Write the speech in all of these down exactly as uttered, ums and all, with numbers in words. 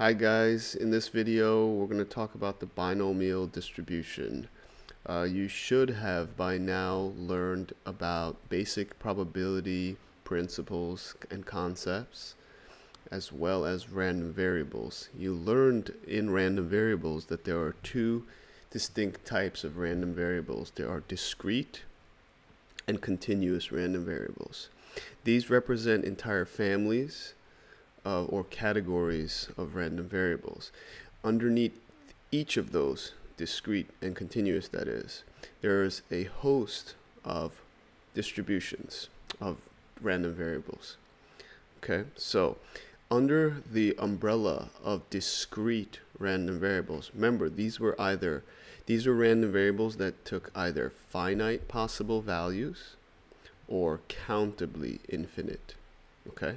Hi guys, in this video we're going to talk about the binomial distribution. Uh, you should have by now learned about basic probability principles and concepts, as well as random variables. You learned in random variables that there are two distinct types of random variables. There are discrete and continuous random variables. These represent entire families Uh, or categories of random variables. Underneath each of those, discrete and continuous that is, there is a host of distributions of random variables. Okay, so under the umbrella of discrete random variables, remember these were either these were random variables that took either finite possible values or countably infinite. Okay.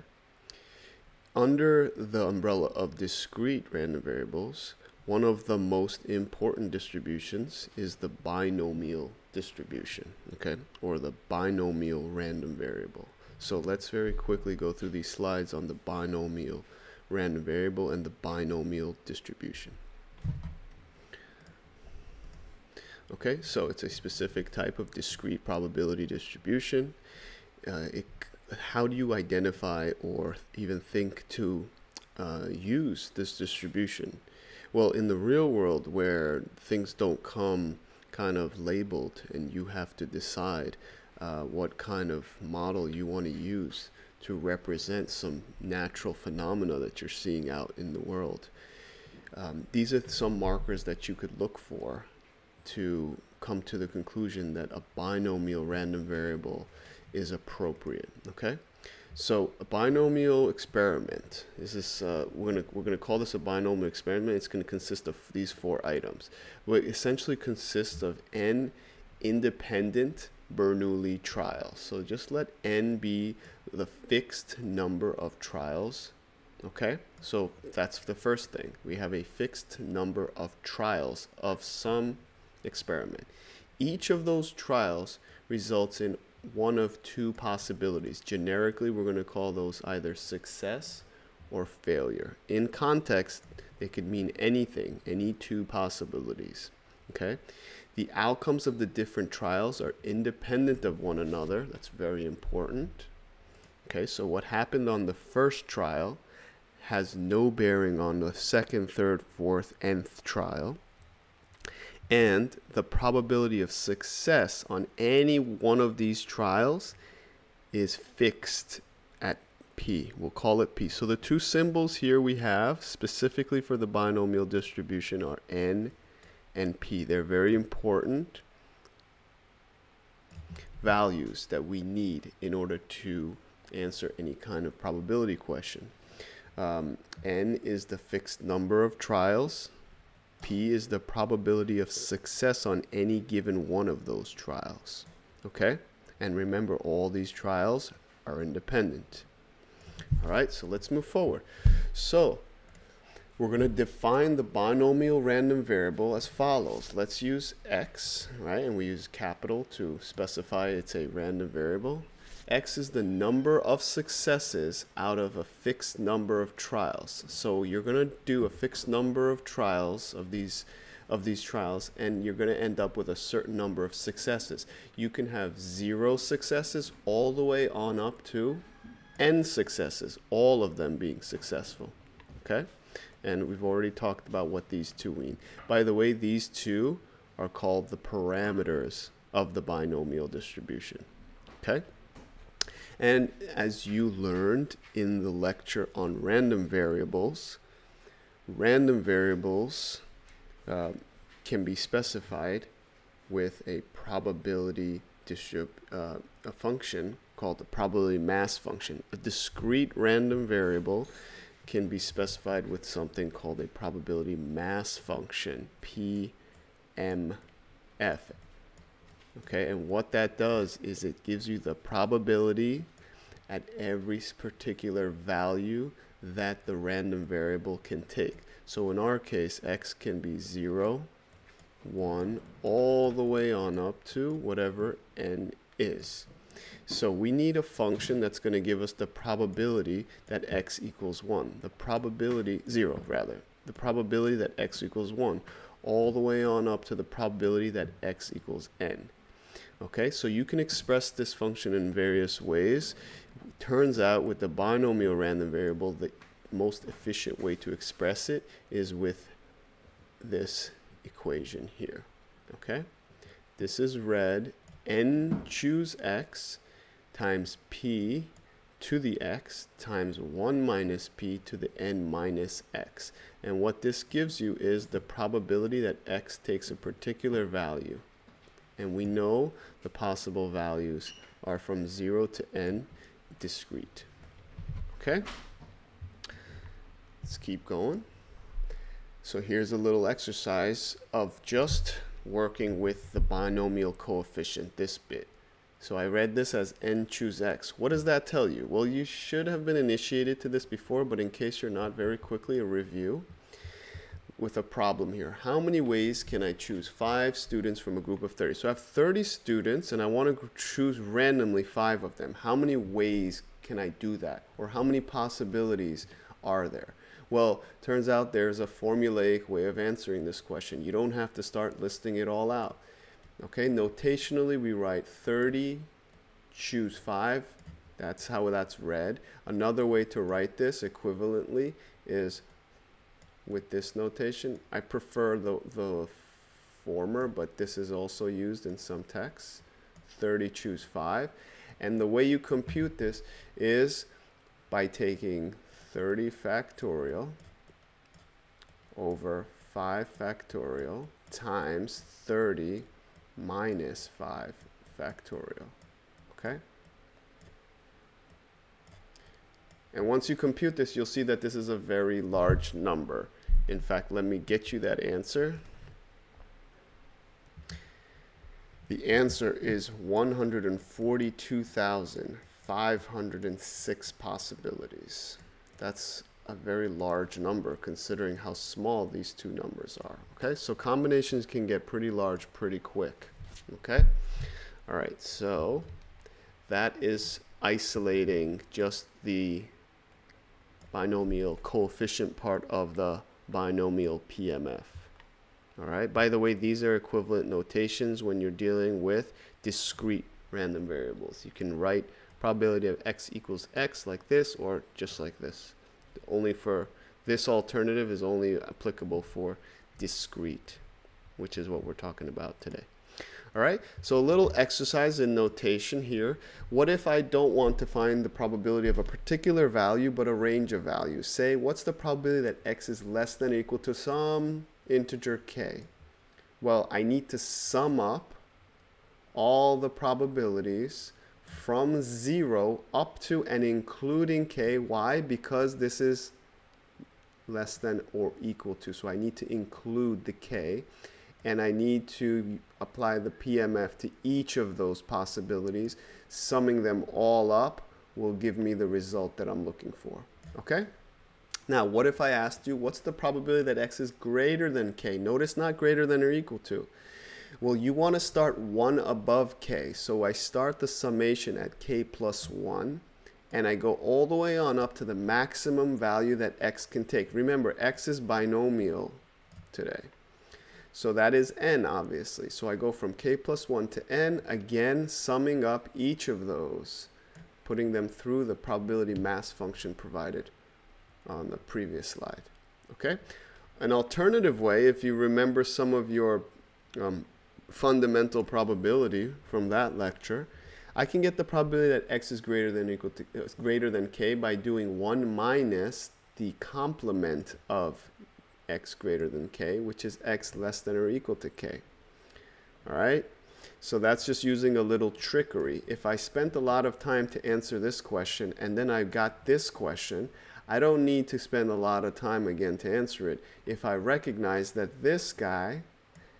Under the umbrella of discrete random variables, one of the most important distributions is the binomial distribution, okay, or the binomial random variable. So let's very quickly go through these slides on the binomial random variable and the binomial distribution. Okay, so it's a specific type of discrete probability distribution. Uh, it How do you identify or even think to uh, use this distribution? Well, in the real world where things don't come kind of labeled and you have to decide uh, what kind of model you want to use to represent some natural phenomena that you're seeing out in the world. Um, these are some markers that you could look for to come to the conclusion that a binomial random variable is appropriate. Okay, so a binomial experiment. This is uh, we're gonna we're gonna call this a binomial experiment. It's gonna consist of these four items. What essentially consists of n independent Bernoulli trials. So just let n be the fixed number of trials. Okay, so that's the first thing. We have a fixed number of trials of some experiment. Each of those trials results in one of two possibilities. Generically, we're going to call those either success or failure. In context, they could mean anything, any two possibilities. Okay, the outcomes of the different trials are independent of one another. That's very important. Okay, so what happened on the first trial has no bearing on the second, third, fourth, nth trial. And the probability of success on any one of these trials is fixed at P. We'll call it P. So the two symbols here we have specifically for the binomial distribution are N and P. They're very important values that we need in order to answer any kind of probability question. Um, N is the fixed number of trials. P is the probability of success on any given one of those trials. Okay? And remember, all these trials are independent. All right, so let's move forward. So we're going to define the binomial random variable as follows. Let's use x, right? And we use capital to specify it's a random variable. X is the number of successes out of a fixed number of trials. So you're going to do a fixed number of trials of these of these trials, and you're going to end up with a certain number of successes. You can have zero successes all the way on up to n successes, all of them being successful. Okay? And we've already talked about what these two mean. By the way, these two are called the parameters of the binomial distribution. Okay? And as you learned in the lecture on random variables, random variables uh, can be specified with a probability distrib uh, a function called the probability mass function. A discrete random variable can be specified with something called a probability mass function, P M F. Okay, and what that does is it gives you the probability at every particular value that the random variable can take. So in our case, x can be zero, one, all the way on up to whatever n is. So we need a function that's going to give us the probability that x equals one. The probability, zero rather. The probability that x equals one, all the way on up to the probability that x equals n. Okay, so you can express this function in various ways. It turns out with the binomial random variable, the most efficient way to express it is with this equation here. Okay, this is read n choose x times p to the x times one minus p to the n minus x. And what this gives you is the probability that x takes a particular value. And we know the possible values are from zero to n, discrete. Okay? Let's keep going. So here's a little exercise of just working with the binomial coefficient, this bit. So I read this as n choose x. What does that tell you? Well, you should have been initiated to this before, but in case you're not, very quickly a review. With a problem here. How many ways can I choose five students from a group of thirty? So I have thirty students and I want to choose randomly five of them. How many ways can I do that? Or how many possibilities are there? Well, turns out there's a formulaic way of answering this question. You don't have to start listing it all out. Okay, notationally we write thirty, choose five. That's how that's read. Another way to write this equivalently is with this notation. I prefer the, the former, but this is also used in some texts. thirty choose five. And the way you compute this is by taking thirty factorial over five factorial times thirty minus five factorial. Okay? And once you compute this, you'll see that this is a very large number. In fact, let me get you that answer. The answer is one hundred forty-two thousand five hundred six possibilities. That's a very large number considering how small these two numbers are. Okay, so combinations can get pretty large pretty quick. Okay, all right, so that is isolating just the binomial coefficient part of the binomial P M F. All right, by the way, these are equivalent notations when you're dealing with discrete random variables. You can write probability of x equals x like this or just like this. Only for this alternative is only applicable for discrete, which is what we're talking about today. All right, so a little exercise in notation here. What if I don't want to find the probability of a particular value, but a range of values? Say, what's the probability that x is less than or equal to some integer k? Well, I need to sum up all the probabilities from zero up to and including k. Why? Because this is less than or equal to, so I need to include the k. And I need to apply the P M F to each of those possibilities. Summing them all up will give me the result that I'm looking for. Okay? Now, what if I asked you, what's the probability that x is greater than k? Notice not greater than or equal to. Well, you want to start one above k. So I start the summation at k plus one. And I go all the way on up to the maximum value that x can take. Remember, x is binomial today. So that is n, obviously. So I go from k plus one to n, again, summing up each of those, putting them through the probability mass function provided on the previous slide. Okay? An alternative way, if you remember some of your um, fundamental probability from that lecture, I can get the probability that x is greater than or equal to uh, greater than k by doing one minus the complement of x greater than k, which is x less than or equal to k. All right, so that's just using a little trickery. If I spent a lot of time to answer this question and then I got this question, I don't need to spend a lot of time again to answer it if I recognize that this guy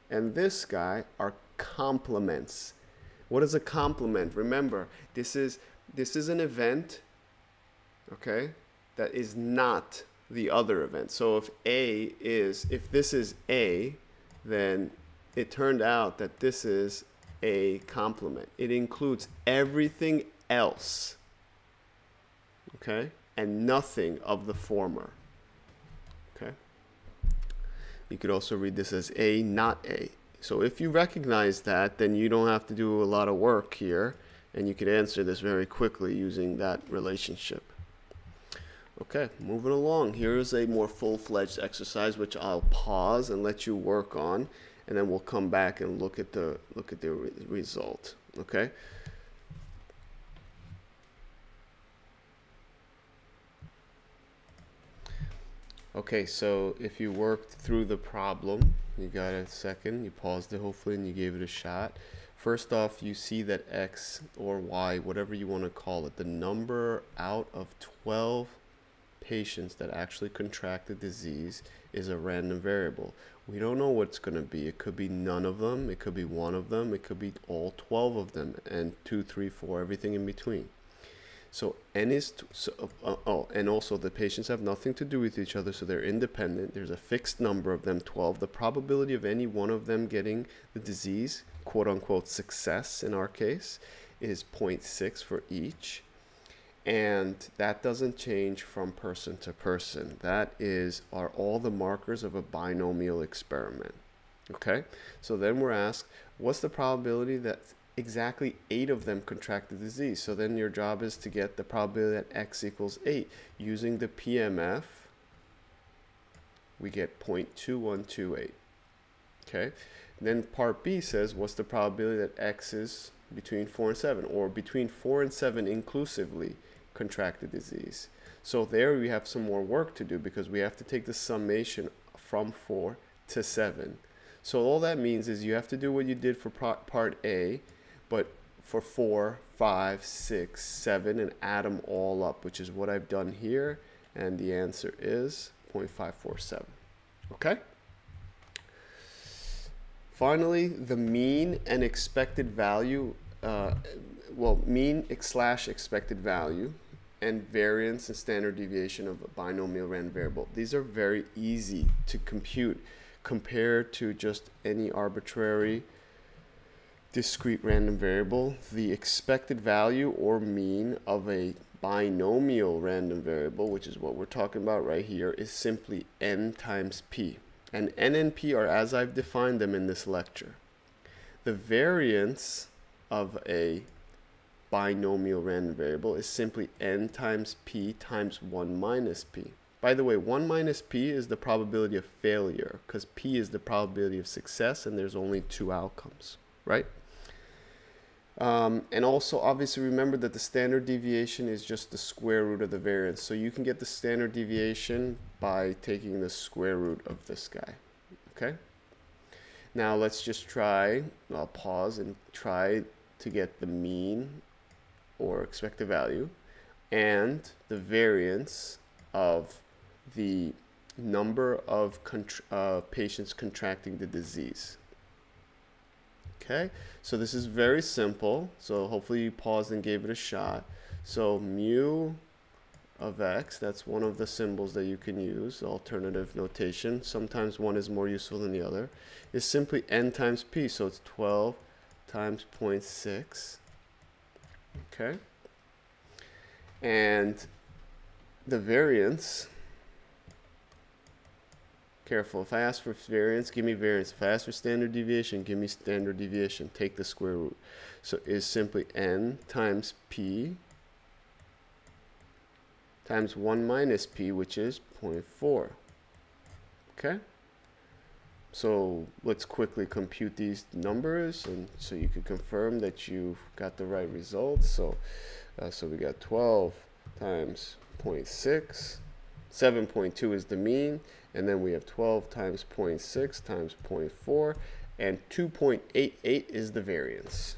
and this guy are complements. What is a complement? Remember, this is this is an event, okay, that is not the other event. So if A is, if this is A, then it turned out that this is a complement. It includes everything else, okay, and nothing of the former, okay? You could also read this as A, not A. So if you recognize that, then you don't have to do a lot of work here, and you could answer this very quickly using that relationship. Okay, moving along. Here's a more full-fledged exercise, which I'll pause and let you work on, and then we'll come back and look at the look at the re result. Okay. Okay, so if you worked through the problem, you got a second, you paused it hopefully, and you gave it a shot. First off, you see that x or y, whatever you want to call it, the number out of twelve patients that actually contract the disease is a random variable. We don't know what it's going to be. It could be none of them. It could be one of them. It could be all twelve of them, and two, three, four, everything in between. So n is so, uh, oh, and also the patients have nothing to do with each other, so they're independent. There's a fixed number of them, twelve. The probability of any one of them getting the disease, quote unquote success in our case, is zero point six for each, and that doesn't change from person to person. That is are all the markers of a binomial experiment. Okay, so then we're asked, what's the probability that exactly eight of them contract the disease? So then your job is to get the probability that x equals eight. Using the P M F, we get zero point two one two eight. Okay, and then part B says, what's the probability that x is between four and seven, or between four and seven inclusively, contract the disease? So there we have some more work to do, because we have to take the summation from four to seven. So all that means is you have to do what you did for part A, but for four, five, six, seven, and add them all up, which is what I've done here, and the answer is zero point five four seven. Okay? Finally, the mean and expected value, uh, well, mean slash expected value, and variance and standard deviation of a binomial random variable. These are very easy to compute compared to just any arbitrary discrete random variable. The expected value or mean of a binomial random variable, which is what we're talking about right here, is simply n times p. And n and p are as I've defined them in this lecture. The variance of a binomial random variable is simply n times p times one minus p. By the way, one minus p is the probability of failure, because p is the probability of success, and there's only two outcomes, right? Um, and also, obviously, remember that the standard deviation is just the square root of the variance. So you can get the standard deviation by taking the square root of this guy, okay? Now let's just try, I'll pause and try to get the mean or expected value and the variance of the number of contra uh, patients contracting the disease. Okay, so this is very simple. So hopefully you paused and gave it a shot. So mu of x, that's one of the symbols that you can use, alternative notation. Sometimes one is more useful than the other. Is simply n times p, so it's twelve times zero point six. Okay, and the variance, careful, if I ask for variance, give me variance. If I ask for standard deviation, give me standard deviation. Take the square root. So is simply n times p times one minus p, which is zero point four. Okay? So let's quickly compute these numbers, and so you can confirm that you've got the right results. So, uh, so we got twelve times zero point six, seven point two is the mean, and then we have twelve times zero point six times zero point four, and two point eight eight is the variance.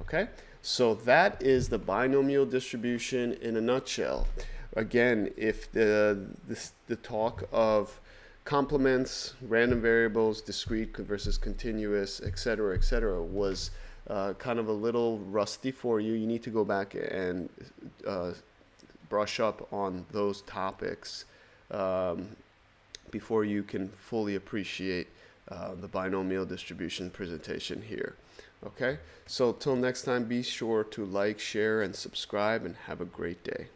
Okay, so that is the binomial distribution in a nutshell. Again, if the, the, the talk of complements, random variables, discrete versus continuous, et cetera, et cetera, was Uh, kind of a little rusty for you, you need to go back and uh, brush up on those topics um, before you can fully appreciate uh, the binomial distribution presentation here. Okay, so till next time, be sure to like, share, and subscribe, and have a great day.